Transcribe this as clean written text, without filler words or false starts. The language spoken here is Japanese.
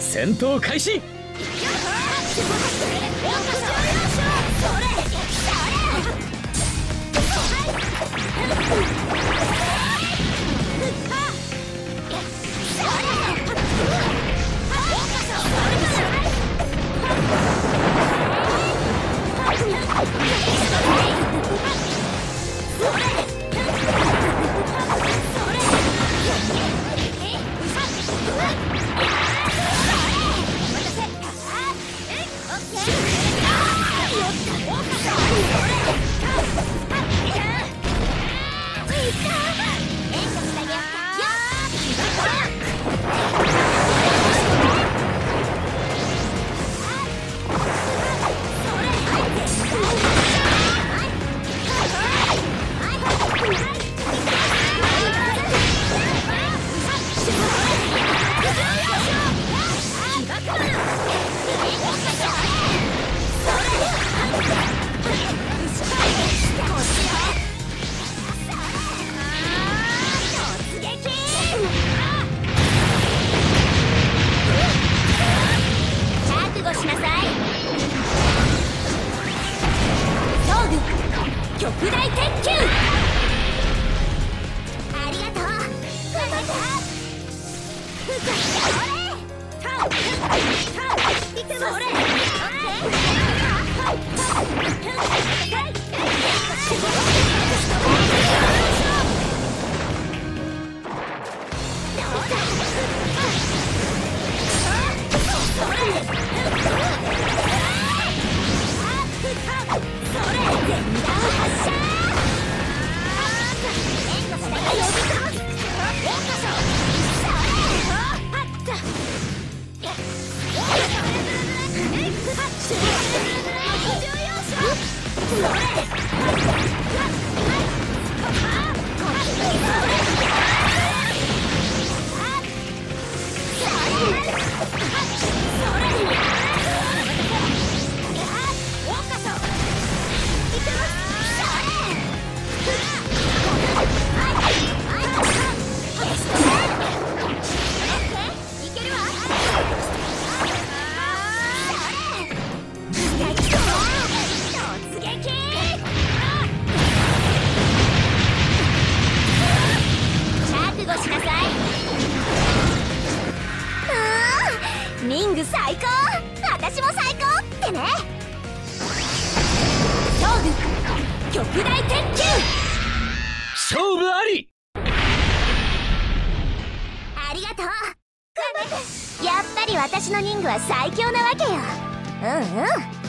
戦闘開始。やっぱり私の任務は最強なわけよ。うんうん。